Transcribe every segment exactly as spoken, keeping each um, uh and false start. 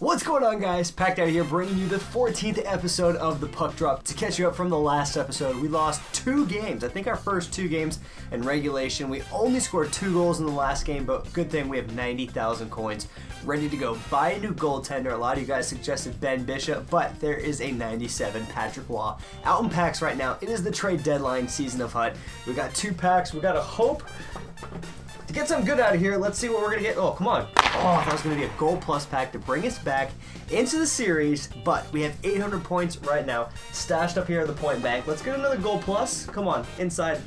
What's going on, guys? Pack Daddy here, bringing you the fourteenth episode of the Puck Drop. To catch you up from the last episode, we lost two games. I think our first two games in regulation. We only scored two goals in the last game, but good thing we have ninety thousand coins ready to go. Buy a new goaltender. A lot of you guys suggested Ben Bishop, but there is a ninety-seven Patrick Waugh out in packs right now. It is the trade deadline season of H U D. We got two packs. We got a hope to get some good out of here. Let's see what we're gonna get. Oh, come on. Oh, that was gonna be a gold plus pack to bring us back into the series, but we have eight hundred points right now, stashed up here at the point bank. Let's get another gold plus. Come on, inside.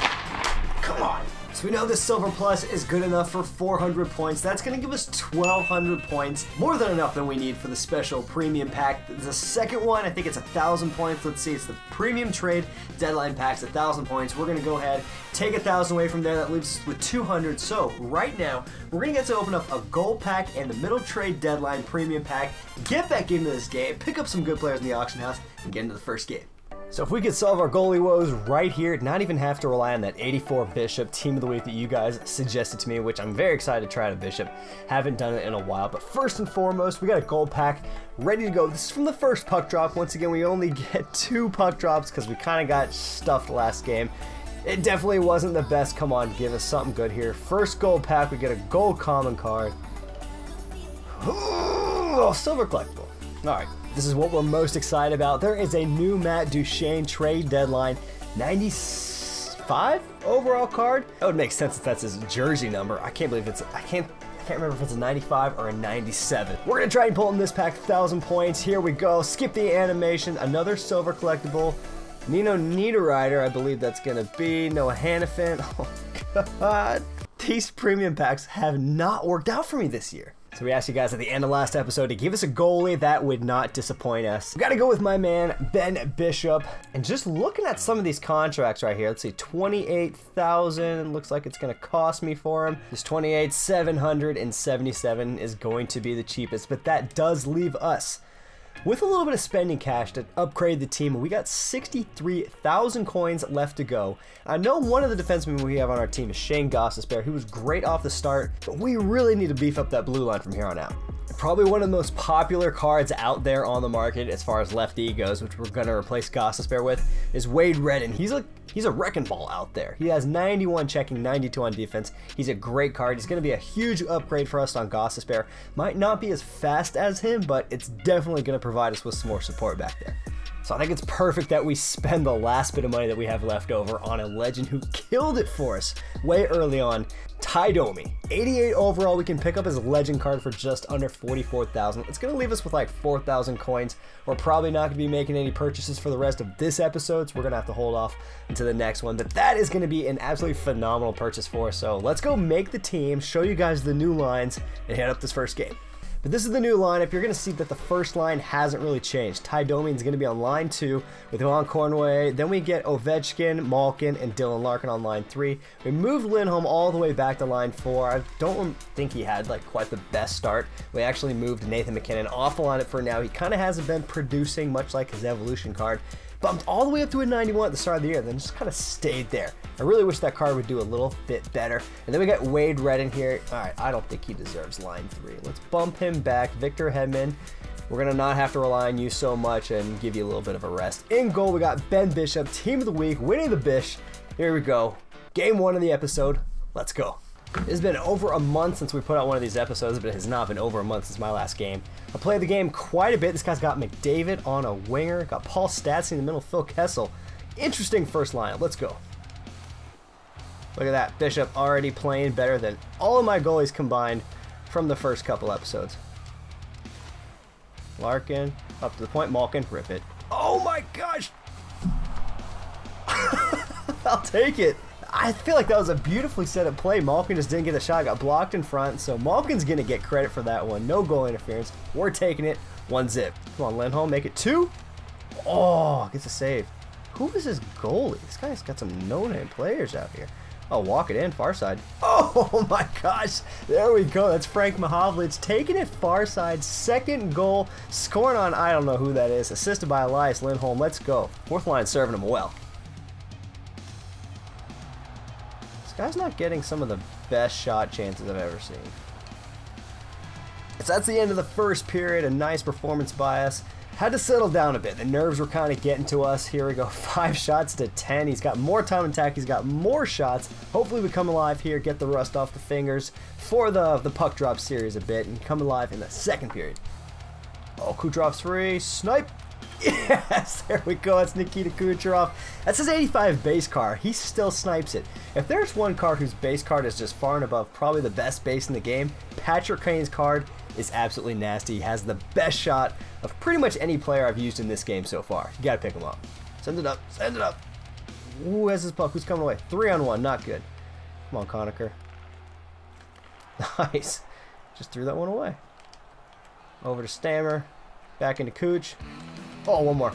Come on. So we know the silver plus is good enough for four hundred points. That's gonna give us twelve hundred points. More than enough than we need for the special premium pack. The second one, I think it's one thousand points. Let's see, it's the premium trade deadline packs, one thousand points. We're gonna go ahead, take one thousand away from there. That leaves us with two hundred. So right now, we're gonna get to open up a gold pack and the middle trade deadline premium pack, get back into this game, pick up some good players in the auction house, and get into the first game. So if we could solve our goalie woes right here, not even have to rely on that eighty-four Bishop team of the week that you guys suggested to me, which I'm very excited to try to Bishop. Haven't done it in a while, but first and foremost, we got a gold pack ready to go. This is from the first puck drop. Once again, we only get two puck drops because we kind of got stuffed last game. It definitely wasn't the best. Come on, give us something good here. First gold pack, we get a gold common card. Oh, silver collectible. All right. This is what we're most excited about. There is a new Matt Duchene trade deadline ninety-five overall card. That would make sense if that's his jersey number. I can't believe it's, I can't, I can't remember if it's a ninety-five or a ninety-seven. We're gonna try and pull in this pack, one thousand points. Here we go, skip the animation. Another silver collectible. Nino Niederreiter, I believe that's gonna be. Noah Hanifin, oh God. These premium packs have not worked out for me this year. So we asked you guys at the end of last episode to give us a goalie that would not disappoint us. We gotta go with my man, Ben Bishop. And just looking at some of these contracts right here, let's see, twenty-eight thousand looks like it's gonna cost me for him. This twenty-eight thousand seven hundred seventy-seven is going to be the cheapest, but that does leave us with a little bit of spending cash to upgrade the team. We got sixty-three thousand coins left to go. I know one of the defensemen we have on our team is Shane Gostisbehere, who was great off the start, but we really need to beef up that blue line from here on out. Probably one of the most popular cards out there on the market as far as lefty goes, which we're gonna replace Gostisbehere with, is Wade Redden. He's a, he's a wrecking ball out there. He has ninety-one checking, ninety-two on defense. He's a great card. He's gonna be a huge upgrade for us on Gostisbehere. Might not be as fast as him, but it's definitely gonna provide provide us with some more support back there. So I think it's perfect that we spend the last bit of money that we have left over on a legend who killed it for us way early on, Taidomi. eighty-eight overall, we can pick up his legend card for just under forty-four thousand. It's gonna leave us with like four thousand coins. We're probably not gonna be making any purchases for the rest of this episode, so we're gonna have to hold off until the next one, but that is gonna be an absolutely phenomenal purchase for us. So let's go make the team, show you guys the new lines, and head up this first game. But this is the new lineup. You're going to see that the first line hasn't really changed. Taidomi is going to be on line two with Ron Cornway. Then we get Ovechkin, Malkin, and Dylan Larkin on line three. We moved Lindholm all the way back to line four. I don't think he had like quite the best start. We actually moved Nathan McKinnon off the lineup for now. He kind of hasn't been producing much like his evolution card. Bumped all the way up to a ninety-one at the start of the year, then just kind of stayed there. I really wish that card would do a little bit better. And then we got Wade Redden here. All right, I don't think he deserves line three. Let's bump him back. Victor Hedman, we're going to not have to rely on you so much and give you a little bit of a rest. In goal, we got Ben Bishop, team of the week, Winnie the Bish. Here we go. Game one of the episode. Let's go. It's been over a month since we put out one of these episodes, but it has not been over a month since my last game. I played the game quite a bit. This guy's got McDavid on a winger, got Paul Stastny in the middle, Phil Kessel. Interesting first lineup. Let's go. Look at that. Bishop already playing better than all of my goalies combined from the first couple episodes. Larkin, up to the point. Malkin, rip it. Oh my gosh! I'll take it. I feel like that was a beautifully set up play. Malkin just didn't get the shot, got blocked in front, so Malkin's gonna get credit for that one. No goal interference. We're taking it. One zip. Come on, Lindholm, make it two. Oh, gets a save. Who is this goalie? This guy's got some no-name players out here. Oh, walk it in, far side. Oh my gosh, there we go. That's Frank Mahovlich taking it far side. Second goal, scoring on I don't know who that is. Assisted by Elias Lindholm. Let's go. Fourth line serving him well. Guy's not getting some of the best shot chances I've ever seen. So that's the end of the first period. A nice performance by us. Had to settle down a bit. The nerves were kind of getting to us. Here we go. Five shots to ten. He's got more time attack. He's got more shots. Hopefully we come alive here, get the rust off the fingers for the, the puck drop series a bit and come alive in the second period. Oh, Kucherov's free. Snipe. Yes, there we go. That's Nikita Kucherov. That's his eighty-five base card. He still snipes it. If there's one card whose base card is just far and above probably the best base in the game, Patrick Kane's card is absolutely nasty. He has the best shot of pretty much any player I've used in this game so far. You gotta pick him up. Send it up. Send it up. Ooh, has his puck. Who's coming away? Three on one. Not good. Come on, Conacher. Nice. Just threw that one away. Over to Stammer. Back into Cooch. Oh, one more.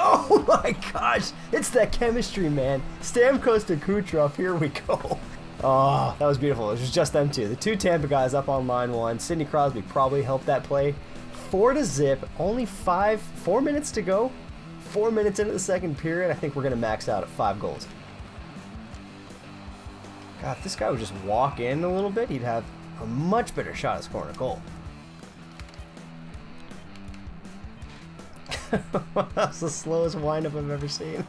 Oh my gosh. It's that chemistry, man. Stamkos to Kucherov. Here we go. Oh, that was beautiful. It was just them two. The two Tampa guys up on line one. Sidney Crosby probably helped that play. Four to zip. Only five, four minutes to go. Four minutes into the second period. I think we're going to max out at five goals. God, if this guy would just walk in a little bit, he'd have a much better shot at scoring a goal. That's the slowest windup I've ever seen.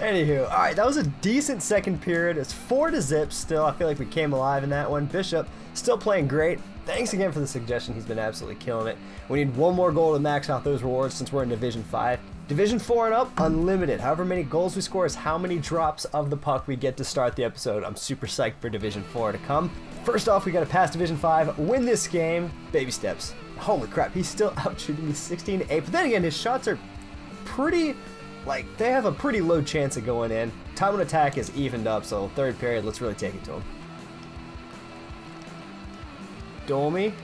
Anywho, all right, that was a decent second period. It's four to zip still. I feel like we came alive in that one. Bishop still playing great. Thanks again for the suggestion. He's been absolutely killing it. We need one more goal to max out those rewards since we're in Division five. Division four and up, unlimited. However many goals we score is how many drops of the puck we get to start the episode. I'm super psyched for Division four to come. First off, we got to pass Division five, win this game. Baby steps. Holy crap, he's still out shooting me sixteen to eight. But then again, his shots are pretty, like, they have a pretty low chance of going in. Time on attack is evened up, so third period, let's really take it to him. Domi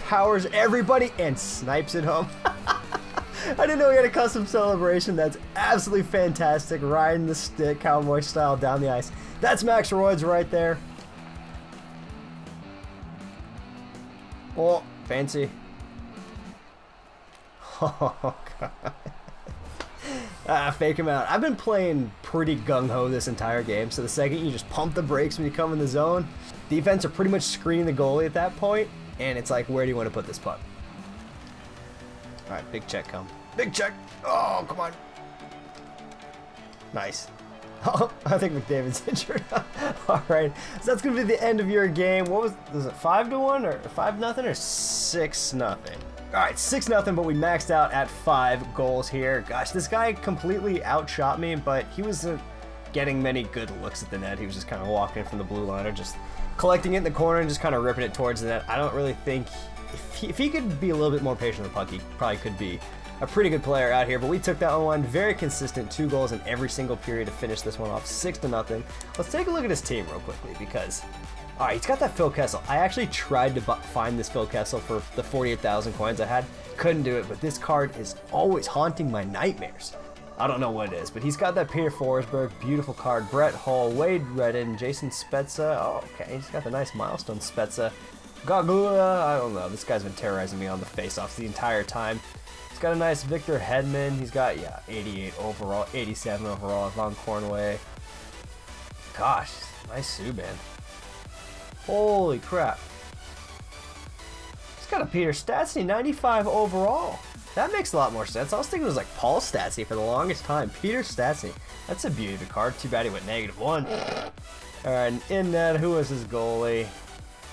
powers everybody and snipes it home. I didn't know we had a custom celebration. That's absolutely fantastic. Riding the stick, cowboy style, down the ice. That's Max Royds right there. Oh, fancy. Oh, God. Ah, fake him out. I've been playing pretty gung-ho this entire game, so the second you just pump the brakes when you come in the zone, defense are pretty much screening the goalie at that point, and it's like, where do you want to put this puck? All right, big check come. Big check. Oh, come on. Nice. Oh, I think McDavid's injured. All right, so that's going to be the end of your game. What was, was it five to one or five nothing or six nothing? All right, six nothing, but we maxed out at five goals here. Gosh, this guy completely outshot me, but he wasn't getting many good looks at the net. He was just kind of walking from the blue line or just collecting it in the corner and just kind of ripping it towards the net. I don't really think, if he, if he could be a little bit more patient with the puck, he probably could be a pretty good player out here. But we took that one, very consistent, two goals in every single period to finish this one off, six to nothing. Let's take a look at his team real quickly because... All right, he's got that Phil Kessel. I actually tried to find this Phil Kessel for the forty-eight thousand coins I had. Couldn't do it, but this card is always haunting my nightmares. I don't know what it is, but he's got that Peter Forsberg, beautiful card. Brett Hull, Wade Redden, Jason Spezza. Oh, okay, he's got the nice milestone Spezza. Gagula, I don't know. This guy's been terrorizing me on the faceoffs the entire time. He's got a nice Victor Hedman. He's got, yeah, eighty-eight overall, eighty-seven overall, Ron Cornway. Gosh, nice Subban. Holy crap. He's got a Peter Stastny, ninety-five overall. That makes a lot more sense. I was thinking it was like Paul Stastny for the longest time. Peter Stastny. That's a beauty of a card. Too bad he went negative one. All right, and in that, who was his goalie?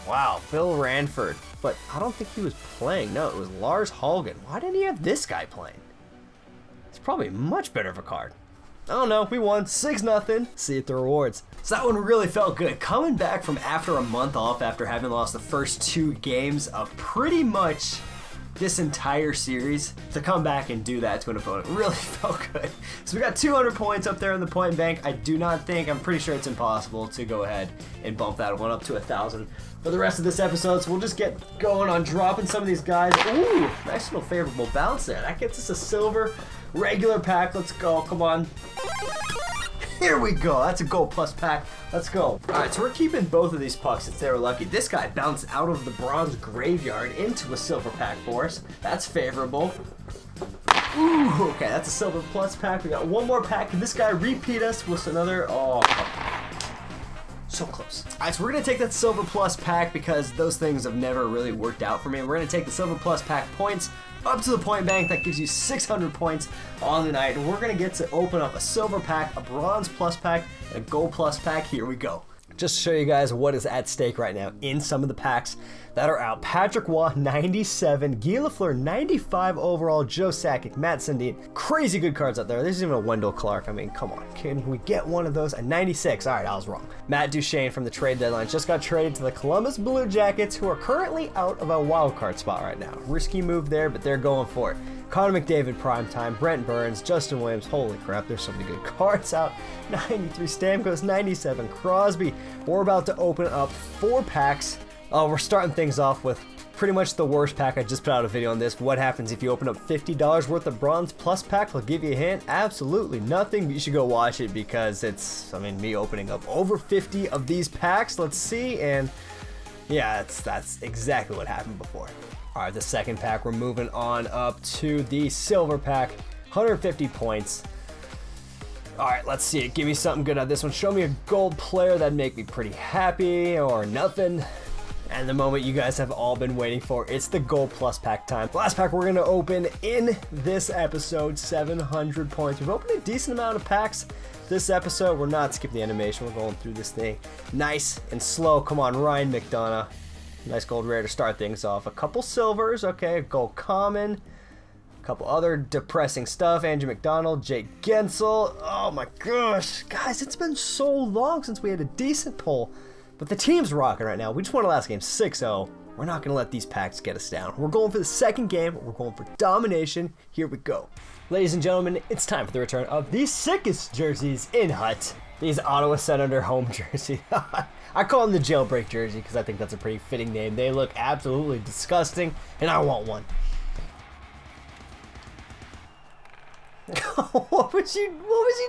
Wow, Bill Ranford. But I don't think he was playing. No, it was Lars Holgen. Why didn't he have this guy playing? It's probably much better of a card. I don't know, we won six nothing. See you at the rewards. So that one really felt good. Coming back from after a month off after having lost the first two games of pretty much this entire series, to come back and do that to an opponent really felt good. So we got two hundred points up there in the point bank. I do not think, I'm pretty sure it's impossible to go ahead and bump that one up to a thousand for the rest of this episode. So we'll just get going on dropping some of these guys. Ooh, nice little favorable bounce there. That gets us a silver regular pack. Let's go, come on. Here we go. That's a gold plus pack. Let's go. Alright, so we're keeping both of these pucks since they were lucky. This guy bounced out of the bronze graveyard into a silver pack for us. That's favorable. Ooh, okay, that's a silver plus pack. We got one more pack. Can this guy repeat us with another? Oh. So close. Alright, so we're going to take that Silva Plus pack because those things have never really worked out for me. We're going to take the Silva Plus pack points up to the point bank. That gives you six hundred points on the night. And we're going to get to open up a Silver pack, a Bronze Plus pack, and a Gold Plus pack. Here we go. Just to show you guys what is at stake right now in some of the packs that are out. Patrick Waugh, ninety-seven. Guy Lafleur, ninety-five overall. Joe Sakic, Matt Sundin. Crazy good cards out there. There's even a Wendell Clark. I mean, come on. Can we get one of those? A ninety-six. All right, I was wrong. Matt Duchene from the trade deadline just got traded to the Columbus Blue Jackets, who are currently out of a wild card spot right now. Risky move there, but they're going for it. Connor McDavid, primetime. Brent Burns, Justin Williams. Holy crap, there's so many good cards out. ninety-three, Stamkos, ninety-seven, Crosby. We're about to open up four packs. Uh, we're starting things off with pretty much the worst pack. I just put out a video on this. What happens if you open up fifty dollars worth of Bronze Plus pack? I'll give you a hint. Absolutely nothing, but you should go watch it because it's, I mean, me opening up over fifty of these packs. Let's see, and yeah, it's, that's exactly what happened before. All right, the second pack, we're moving on up to the Silver pack, one hundred fifty points. All right, let's see it. Give me something good out of this one. Show me a gold player. That'd make me pretty happy, or nothing. And the moment you guys have all been waiting for, it's the Gold Plus pack time. Last pack we're gonna open in this episode, seven hundred points. We've opened a decent amount of packs this episode. We're not skipping the animation. We're going through this thing nice and slow. Come on, Ryan McDonough. Nice gold rare to start things off. A couple silvers, okay, a gold common, a couple other depressing stuff. Andrew McDonald, Jake Gensel. Oh my gosh, guys, it's been so long since we had a decent poll, but the team's rocking right now. We just won the last game six oh. We're not gonna let these packs get us down. We're going for the second game. We're going for domination. Here we go. Ladies and gentlemen, it's time for the return of the sickest jerseys in Hut. These Ottawa Senator home jersey. I call them the jailbreak jersey because I think that's a pretty fitting name. They look absolutely disgusting, and I want one. what was you? What was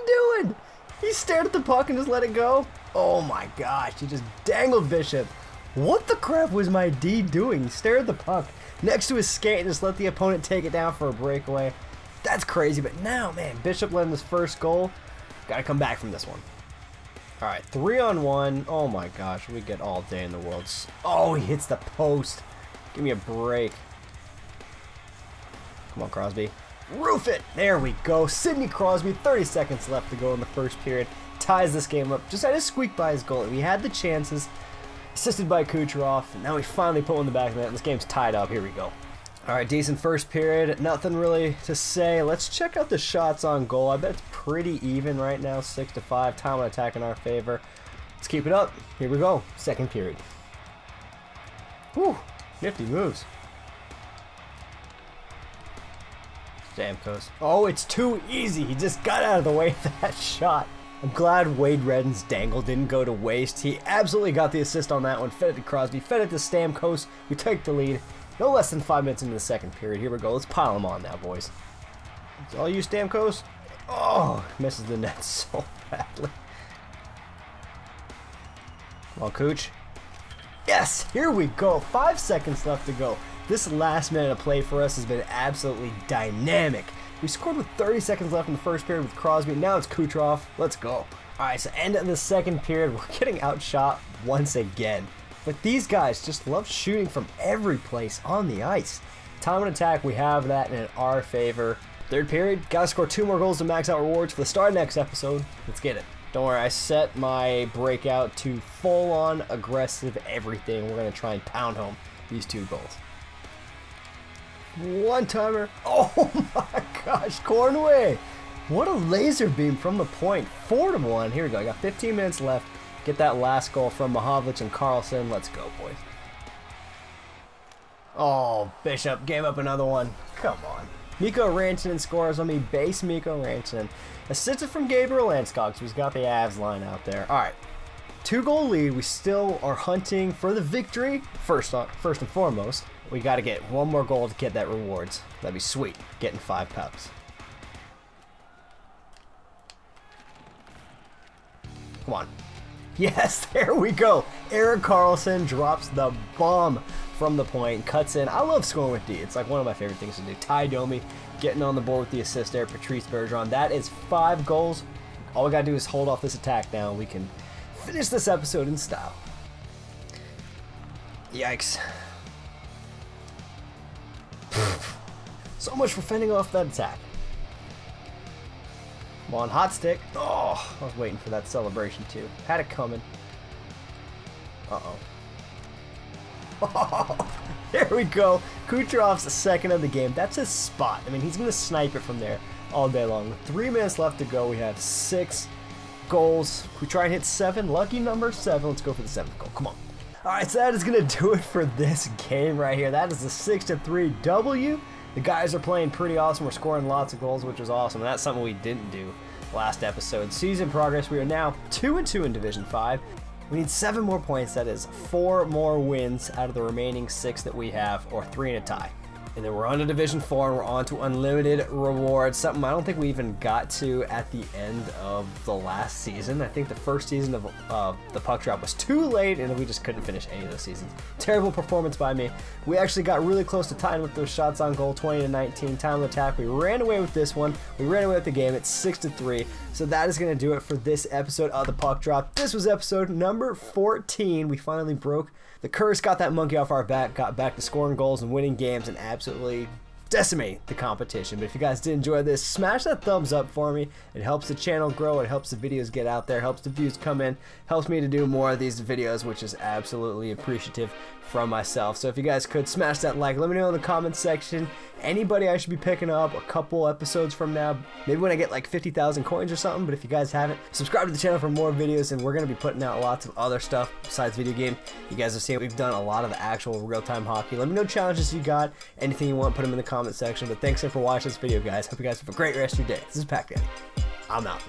he doing? He stared at the puck and just let it go. Oh my gosh! He just dangled Bishop. What the crap was my D doing? He stared at the puck next to his skate and just let the opponent take it down for a breakaway. That's crazy. But now, man, Bishop letting his first goal. Gotta come back from this one. All right, three on one. Oh my gosh, we get all day in the world. Oh, he hits the post. Give me a break. Come on, Crosby. Roof it. There we go. Sidney Crosby, thirty seconds left to go in the first period. Ties this game up. Just had to squeak by his goal. We had the chances. Assisted by Kucherov. And now we finally put one in the back of the net. This game's tied up. Here we go. All right, decent first period. Nothing really to say. Let's check out the shots on goal. I bet it's pretty even right now, six to five. Time on attack in our favor. Let's keep it up. Here we go. Second period. Whew, nifty moves. Stamkos. Oh, it's too easy. He just got out of the way of that shot. I'm glad Wade Redden's dangle didn't go to waste. He absolutely got the assist on that one. Fed it to Crosby. Fed it to Stamkos. We take the lead. No less than five minutes into the second period. Here we go. Let's pile them on now, boys. It's all you, Stamkos. Oh, misses the net so badly. Come on, Cooch. Yes, here we go. Five seconds left to go. This last minute of play for us has been absolutely dynamic. We scored with thirty seconds left in the first period with Crosby. Now it's Kucherov. Let's go. All right, so end of the second period. We're getting outshot once again. But these guys just love shooting from every place on the ice. Time and attack, we have that in our favor. Third period, gotta score two more goals to max out rewards for the start next episode. Let's get it. Don't worry, I set my breakout to full-on aggressive everything. We're gonna try and pound home these two goals. One-timer. Oh my gosh, Cornway. What a laser beam from the point. Four to one. Here we go. I got fifteen minutes left. Get that last goal from Mahovlich and Carlson. Let's go, boys. Oh, Bishop gave up another one. Come on. Mikko Rantanen scores on me. Base Mikko Rantanen. Assisted from Gabriel Landeskog, who's got the Avs line out there. All right. Two-goal lead. We still are hunting for the victory. First, on, first and foremost, we got to get one more goal to get that rewards. That'd be sweet. Getting five cups. Come on. Yes, there we go. Eric Carlson drops the bomb from the point, cuts in. I love scoring with D. It's like one of my favorite things to do. Taidomi getting on the board with the assist there. Patrice Bergeron. That is five goals. All we got to do is hold off this attack now. We can finish this episode in style. Yikes. So much for fending off that attack. Come on, hot stick. Oh, I was waiting for that celebration too. Had it coming. Uh-oh. Oh, there we go. Kucherov's second of the game. That's his spot. I mean, he's going to snipe it from there all day long. With three minutes left to go, we have six goals. We try and hit seven. Lucky number seven. Let's go for the seventh goal. Come on. All right, so that is going to do it for this game right here. That is the six to three W. The guys are playing pretty awesome. We're scoring lots of goals, which is awesome. And that's something we didn't do last episode. Season progress. We are now two and two in Division five. We need seven more points. That is four more wins out of the remaining six that we have, or three in a tie. And then we're on to Division four, and we're on to unlimited rewards, something I don't think we even got to at the end of the last season. I think the first season of uh, the puck drop was too late, and we just couldn't finish any of those seasons. Terrible performance by me. We actually got really close to tying with those shots on goal, twenty to nineteen. Time of attack. We ran away with this one. We ran away with the game. It's six to three. So that is going to do it for this episode of the puck drop. This was episode number fourteen. We finally broke the curse, got that monkey off our back, got back to scoring goals and winning games, and absolutely decimate the competition. But if you guys did enjoy this, smash that thumbs up for me. It helps the channel grow, it helps the videos get out there, helps the views come in, helps me to do more of these videos, which is absolutely appreciative from myself. So if you guys could smash that like, let me know in the comment section anybody I should be picking up a couple episodes from now, maybe when I get like fifty thousand coins or something. But if you guys haven't, subscribe to the channel for more videos, and we're going to be putting out lots of other stuff besides video game. You guys have seen we've done a lot of actual real-time hockey. Let me know challenges you got, anything you want, put them in the comment section. But thanks for watching this video, guys. Hope you guys have a great rest of your day. This is Pack Daddy. I'm out.